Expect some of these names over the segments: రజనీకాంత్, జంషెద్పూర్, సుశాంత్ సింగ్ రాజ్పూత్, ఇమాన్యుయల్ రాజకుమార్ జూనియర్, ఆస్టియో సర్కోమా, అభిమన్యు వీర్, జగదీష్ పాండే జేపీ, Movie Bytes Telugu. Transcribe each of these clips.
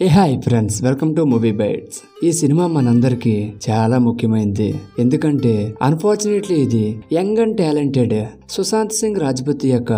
Hey hi friends welcome to movie bytes. ఈ సినిమా మనందరికీ చాలా ముఖ్యమైనది, ఎందుకంటే అన్ఫార్చునేట్లీ ఇది young and talented సుశాంత్ సింగ్ రాజ్పూత్ యొక్క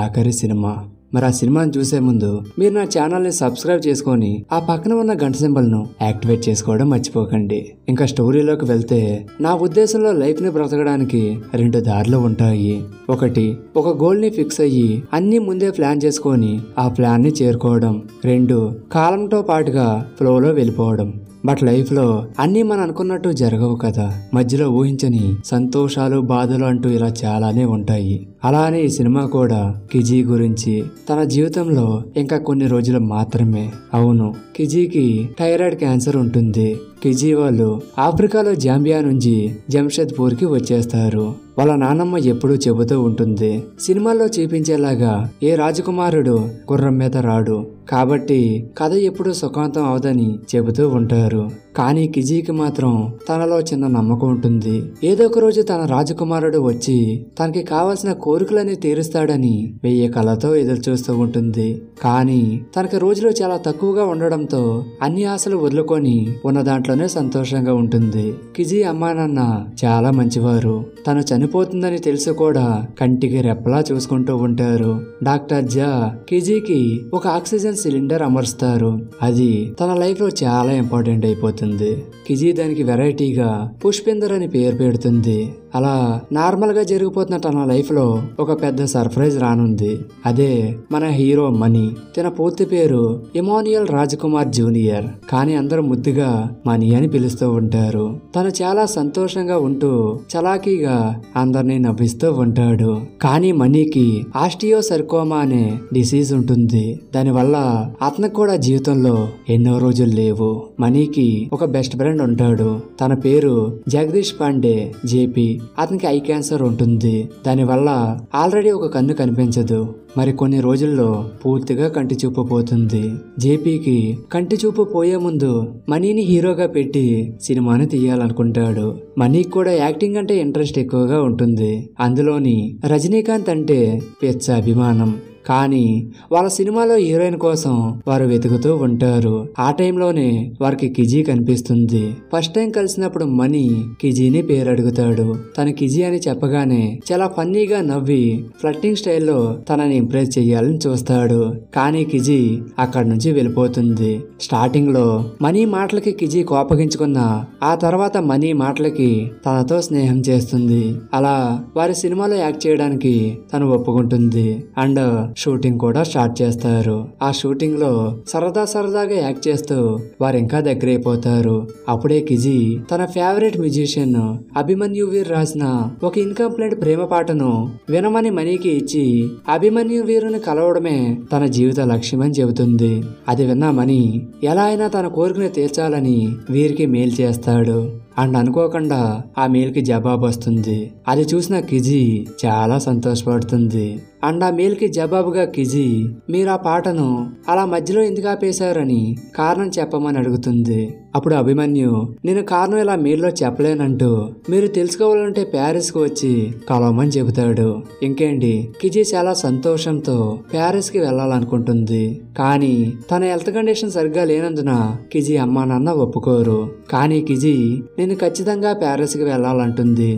ఆఖరి సినిమా। మరి ఆ సినిమాని చూసే ముందు మీరు నా ఛానల్ ని సబ్స్క్రైబ్ చేసుకొని ఆ పక్కన ఉన్న గంట సింబల్ ను యాక్టివేట్ చేసుకోవడం మర్చిపోకండి। ఇంకా స్టోరీలోకి వెళ్తే నా ఉద్దేశంలో లైఫ్ ని బ్రతకడానికి రెండు దారులు ఉంటాయి। ఒకటి, ఒక గోల్ ని ఫిక్స్ అయ్యి అన్ని ముందే ప్లాన్ చేసుకొని ఆ ప్లాన్ ని చేరుకోవడం, రెండు, కాలంతో పాటుగా ఫ్లో లో వెళ్ళిపోవడం। బట్ లైఫ్ లో అన్ని మనం అనుకున్నట్టు జరగవు కదా, మధ్యలో ఊహించని సంతోషాలు బాధలు అంటూ ఇలా చాలానే ఉంటాయి। అలానే ఈ సినిమా కూడా కిజీ గురించి, తన జీవితంలో ఇంకా కొన్ని రోజులు మాత్రమే, అవును కిజీకి థైరాయిడ్ క్యాన్సర్ ఉంటుంది। కిజీ వాళ్ళు ఆఫ్రికాలో జాంబియా నుంచి జంషెద్పూర్ కి వచ్చేస్తారు। వాళ్ళ నానమ్మ ఎప్పుడూ చెబుతూ ఉంటుంది, సినిమాల్లో చూపించేలాగా ఏ రాజకుమారుడు గుర్రం మీద రాడు, కాబట్టి కథ ఎప్పుడూ సుఖాంతం అవదని చెబుతూ ఉంటారు। కానీ కిజీకి మాత్రం తనలో చిన్న నమ్మకం ఉంటుంది, ఏదో ఒక రోజు తన రాజకుమారుడు వచ్చి తనకి కావాల్సిన కోరికలన్నీ తీరుస్తాడని వెయ్యి కళతో ఎదురు చూస్తూ ఉంటుంది। కానీ తనకి రోజులు చాలా తక్కువగా ఉండడంతో అన్ని ఆశలు వదులుకొని ఉన్న దాంట్లోనే సంతోషంగా ఉంటుంది। కిజీ అమ్మా నాన్న చాలా మంచివారు, తను చనిపోతుందని తెలిసి కూడా కంటికి రెప్పలా చూసుకుంటూ ఉంటారు। డాక్టర్ జా కిజీకి ఒక ఆక్సిజన్ సిలిండర్ అమరుస్తారు, అది తన లైఫ్ లో చాలా ఇంపార్టెంట్ అయిపోతుంది। కిజీ దానికి వెరైటీగా పుష్పిందర్ అని పేరు పెడుతుంది। అలా నార్మల్ గా జరిగిపోతున్న తన లైఫ్ లో ఒక పెద్ద సర్ప్రైజ్ రానుంది, అదే మన హీరో మణి। తన పూర్తి పేరు ఇమాన్యుయల్ రాజకుమార్ జూనియర్, కానీ అందరూ ముద్దుగా మణి అని పిలుస్తూ ఉంటారు। తను చాలా సంతోషంగా ఉంటూ చలాకీగా అందరినీ నవ్విస్తూ ఉంటాడు। కానీ మనీకి ఆస్టియో సర్కోమా అనే డిసీజ్ ఉంటుంది, దానివల్ల అతనికి కూడా జీవితంలో ఎన్నో రోజులు లేవు। మనీకి ఒక బెస్ట్ ఫ్రెండ్ ఉంటాడు, తన పేరు జగదీష్ పాండే జేపీ। అతనికి ఐ క్యాన్సర్ ఉంటుంది, దానివల్ల ఆల్రెడీ ఒక కన్ను కనిపించదు, మరి కొన్ని రోజుల్లో పూర్తిగా కంటి చూపు పోతుంది। జేపీకి కంటి చూపు పోయే ముందు మనీని హీరోగా పెట్టి సినిమాని తీయాలనుకుంటాడు। మనీకి కూడా యాక్టింగ్ అంటే ఇంట్రెస్ట్ ఎక్కువగా ఉంటుంది, అందులోని రజనీకాంత్ అంటే పెద్ద అభిమానం। కానీ వాళ్ళ సినిమాలో హీరోయిన్ కోసం వారు వెతుకుతూ ఉంటారు। ఆ టైంలోనే వారికి కిజీ కనిపిస్తుంది। ఫస్ట్ టైం కలిసినప్పుడు మణి కిజీని పేరు అడుగుతాడు, తన కిజీ అని చెప్పగానే చాలా ఫన్నీగా నవ్వి ఫ్లర్టింగ్ స్టైల్లో తనని ఇంప్రెస్ చేయాలని చూస్తాడు। కానీ కిజీ అక్కడి నుంచి వెళ్ళిపోతుంది। స్టార్టింగ్ లో మణి మాటలకి కిజీ కోపగించుకున్న ఆ తర్వాత మణి మాటలకి తనతో స్నేహం చేస్తుంది। అలా వారి సినిమాలో యాక్ట్ చేయడానికి తను ఒప్పుకుంటుంది అండ్ షూటింగ్ కూడా స్టార్ట్ చేస్తారు। ఆ షూటింగ్ లో సరదాగా యాక్ట్ చేస్తూ వారు ఇంకా దగ్గర అయిపోతారు। అప్పుడే కిజీ తన ఫేవరెట్ మ్యూజిషియన్ అభిమన్యు వీర్ రాసిన ఒక ఇన్కంప్లీట్ ప్రేమ పాటను వినమని మనీకి ఇచ్చి అభిమన్యు వీరుని కలవడమే తన జీవిత లక్ష్యం అని చెబుతుంది। అది విన్న మణి ఎలా అయినా తన కోరికను తీర్చాలని వీరికి మెయిల్ చేస్తాడు అండ్ అనుకోకుండా ఆ మెయిల్ కి జవాబు వస్తుంది। అది చూసిన కిజీ చాలా సంతోషపడుతుంది అండ్ ఆ మెయిల్ కి జవాబుగా కిజీ మీరు ఆ పాటను అలా మధ్యలో ఎందుకు ఆపేశారని కారణం చెప్పమని అడుగుతుంది। అప్పుడు అభిమన్యు నేను కారణం ఇలా మెయిల్లో చెప్పలేనంటూ మీరు తెలుసుకోవాలంటే ప్యారిస్ కు వచ్చి కలవమని చెబుతాడు। ఇంకేంటి, కిజీ చాలా సంతోషంతో ప్యారిస్ కి వెళ్లాలనుకుంటుంది, కానీ తన హెల్త్ కండిషన్ సరిగ్గా లేనందున కిజీ అమ్మా నాన్న ఒప్పుకోరు। కానీ కిజీ నేను ఖచ్చితంగా ప్యారిస్ కి వెళ్లాలంటుంది,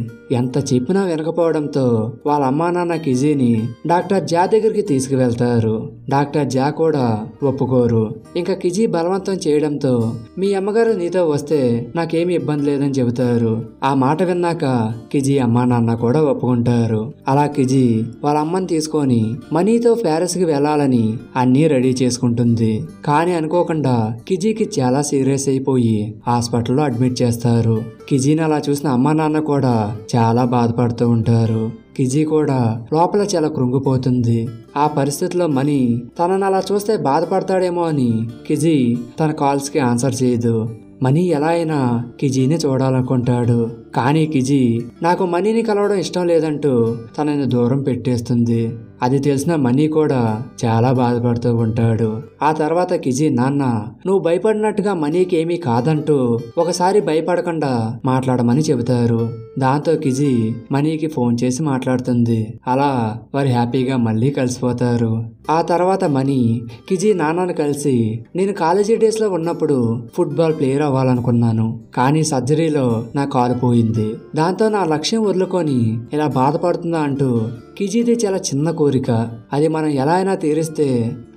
ఎంత చెప్పినా వినకపోవడంతో వాళ్ళ అమ్మా నాన్న కిజీని డాక్టర్ జా దగ్గరికి తీసుకువెళ్తారు, డాక్టర్ జా కూడా ఒప్పుకోరు। ఇంకా కిజీ బలవంతం చేయడంతో మీ అమ్మగారు నీతో వస్తే నాకేమి ఇబ్బంది లేదని చెబుతారు। ఆ మాట విన్నాక కిజీ అమ్మా నాన్న కూడా ఒప్పుకుంటారు। అలా కిజీ వాళ్ళ అమ్మని తీసుకొని మనీతో ప్యారిస్ కి వెళ్లాలని అన్ని రెడీ చేసుకుంటుంది, కానీ అనుకోకుండా కిజీకి చాలా సీరియస్ అయిపోయి హాస్పిటల్లో అడ్మిట్ చేస్తారు। కిజీని అలా చూసిన అమ్మా నాన్న కూడా చాలా బాధపడుతూ ఉంటారు, కిజీ కూడా లోపల చాలా కృంగిపోతుంది। ఆ పరిస్థితిలో మణి తనను అలా చూస్తే బాధపడతాడేమో అని కిజీ తన కాల్స్ కి ఆన్సర్ చేయదు। మణి ఎలా అయినా కిజీని చూడాలనుకుంటాడు, కానీ కిజీ నాకు మనీని కలవడం ఇష్టం లేదంటూ తనని దూరం పెట్టేస్తుంది। అది తెలిసిన మనీ కూడా చాలా బాధపడుతూ ఉంటాడు. ఆ తర్వాత కిజీ నాన్న నువ్వు భయపడినట్టుగా మనీకి ఏమీ కాదంటూ ఒకసారి భయపడకుండా మాట్లాడమని చెబుతారు. దాంతో కిజీ మనీకి ఫోన్ చేసి మాట్లాడుతుంది. అలా వారు హ్యాపీగా మళ్ళీ కలిసిపోతారు. ఆ తర్వాత మనీ కిజీ నాన్నను కలిసి నేను కాలేజీ డేస్లో ఉన్నప్పుడు ఫుట్బాల్ ప్లేయర్ అవ్వాలనుకున్నాను, కానీ సర్జరీలో నా కాలు పోయింది, దాంతో నా లక్ష్యం వదులుకొని ఇలా బాధపడుతున్నా అంటూ కిజీది చాలా చిన్న కోరిక, అది మనం ఎలా అయినా తీరిస్తే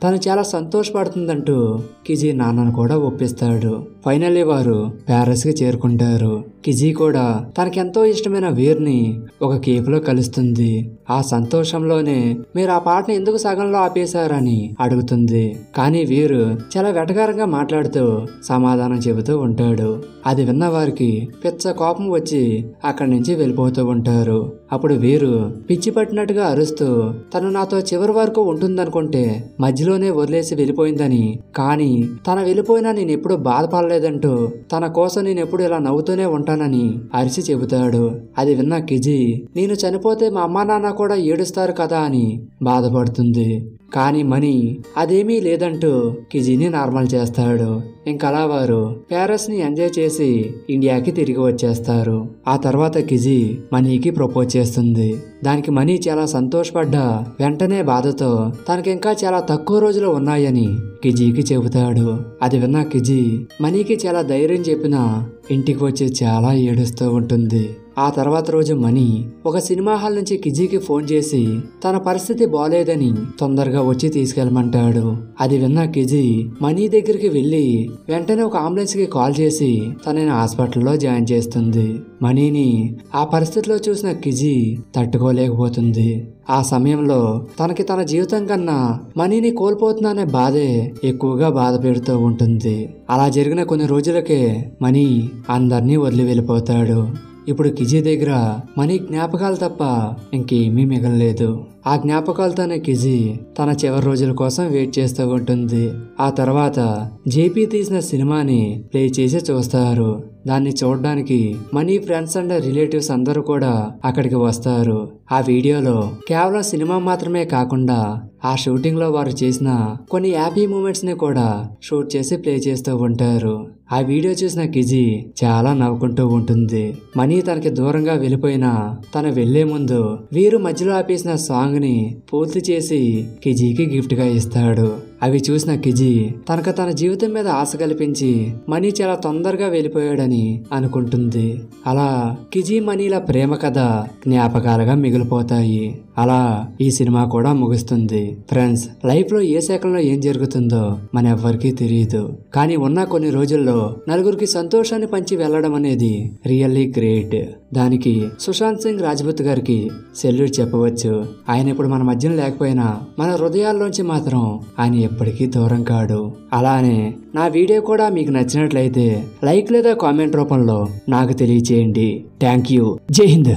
తను చాలా సంతోషపడుతుందంటూ కిజీ నాన్నను కూడా ఒప్పిస్తాడు. ఫైనల్లీ వారు ప్యారిస్కి చేరుకుంటారు. కిజీ కూడా తనకెంతో ఇష్టమైన వీర్ని ఒక కేఫ్లో కలుస్తుంది. ఆ సంతోషంలోనే మీరు ఆ పాటను ఎందుకు సగంలో ఆపేశారని అడుగుతుంది. కానీ వీరు చాలా వెటకారంగా మాట్లాడుతూ సమాధానం చెబుతూ ఉంటాడు. అది విన్న వారికి పిచ్చ కోపం వచ్చి అక్కడి నుంచి వెళ్ళిపోతూ ఉంటారు. అప్పుడు వీరు పిచ్చి పట్టినట్టుగా అరుస్తూ తను నాతో చివరి వరకు ఉంటుందనుకుంటే మధ్యలోనే వదిలేసి వెళ్ళిపోయిందని, కానీ తన వెళ్ళిపోయినా నేను ఎప్పుడూ బాధపడలేదంటూ తన కోసం నేను ఎప్పుడు ఇలా నవ్వుతూనే ఉంటానని అరిసి చెబుతాడు. అది విన్న కిజీ నేను చనిపోతే మా అమ్మా నాన్న కూడా ఏడుస్తారు కదా అని బాధపడుతుంది. కానీ మనీ అదేమీ లేదంటూ కిజీని నార్మల్ చేస్తాడు. ఇంకలా వారు ప్యారిస్ ని ఎంజాయ్ చేసి ఇండియాకి తిరిగి వచ్చేస్తారు. ఆ తర్వాత కిజీ మనీకి ప్రపోజ్ చేస్తుంది. దానికి మనీ చాలా సంతోషపడ్డా వెంటనే బాధతో తనకింకా చాలా తక్కువ రోజులు ఉన్నాయని కిజీకి చెబుతాడు. అది విన్న కిజీ మనీకి చాలా ధైర్యం చెప్పినా ఇంటికి వచ్చి చాలా ఏడుస్తూ ఉంటుంది. ఆ తర్వాత రోజు మనీ ఒక సినిమా హాల్ నుంచి కిజీకి ఫోన్ చేసి తన పరిస్థితి బాలేదని తొందరగా వచ్చి తీసుకెళ్ళమంటాడు. అది విన్న కిజీ మనీ దగ్గరికి వెళ్ళి వెంటనే ఒక అంబులెన్స్ కి కాల్ చేసి తనని హాస్పిటల్లో జాయిన్ చేస్తుంది. మనీని ఆ పరిస్థితిలో చూసిన కిజీ తట్టుకోలేకపోతుంది. ఆ సమయంలో తనకి తన జీవితం కన్నా మనీని కోల్పోతున్నానే బాధే ఎక్కువగా బాధ పెడుతూ ఉంటుంది. అలా జరిగిన కొన్ని రోజులకే మనీ అందరినీ వదిలి వెళ్ళిపోతాడు. ఇప్పుడు కిజీ దగ్గర మనీ జ్ఞాపకాలు తప్ప ఇంకేమీ మిగలలేదు. ఆ జ్ఞాపకాలతోనే కిజీ తన చివరి రోజుల కోసం వెయిట్ చేస్తూ ఉంటుంది. ఆ తర్వాత జేపీ తీసిన సినిమాని ప్లే చేసి చూస్తారు. దాన్ని చూడడానికి మనీ ఫ్రెండ్స్ అండ్ రిలేటివ్స్ అందరూ కూడా అక్కడికి వస్తారు. ఆ వీడియోలో కేవలం సినిమా మాత్రమే కాకుండా ఆ షూటింగ్లో వారు చేసిన కొన్ని హ్యాపీ మూమెంట్స్ని కూడా షూట్ చేసి ప్లే చేస్తూ ఉంటారు. ఆ వీడియో చూసిన కిజీ చాలా నవ్వుకుంటూ ఉంటుంది. మనీ తనకి దూరంగా వెళ్ళిపోయినా తను వెళ్లే ముందు వీరు మధ్యలో ఆపేసిన సాంగ్ని పూర్తి చేసి కిజీకి గిఫ్ట్గా ఇస్తాడు. అవి చూసిన కిజీ తనకు తన జీవితం మీద ఆశ కల్పించి మనీ చాలా తొందరగా వెళ్ళిపోయాడని అనుకుంటుంది. అలా కిజీ మనీల ప్రేమ కథ జ్ఞాపకాలుగా మిగిలిపోతాయి. అలా ఈ సినిమా కూడా ముగుస్తుంది. ఫ్రెండ్స్, లైఫ్ లో ఏ సెకండ్లో ఏం జరుగుతుందో మన ఎవ్వరికీ తెలియదు. కానీ ఉన్న కొన్ని రోజుల్లో నలుగురికి సంతోషాన్ని పంచి వెళ్లడం అనేది రియల్లీ గ్రేట్. దానికి సుశాంత్ సింగ్ రాజ్పూత్ గారికి సెల్యూట్ చెప్పవచ్చు. ఆయన ఇప్పుడు మన మధ్యన లేకపోయినా మన హృదయాల్లోంచి మాత్రం ఆయన ఎప్పటికీ దూరం కాడు. అలానే నా వీడియో కూడా మీకు నచ్చినట్లయితే లైక్ లేదా కామెంట్ రూపంలో నాకు తెలియజేయండి. Thank you. జై హింద్.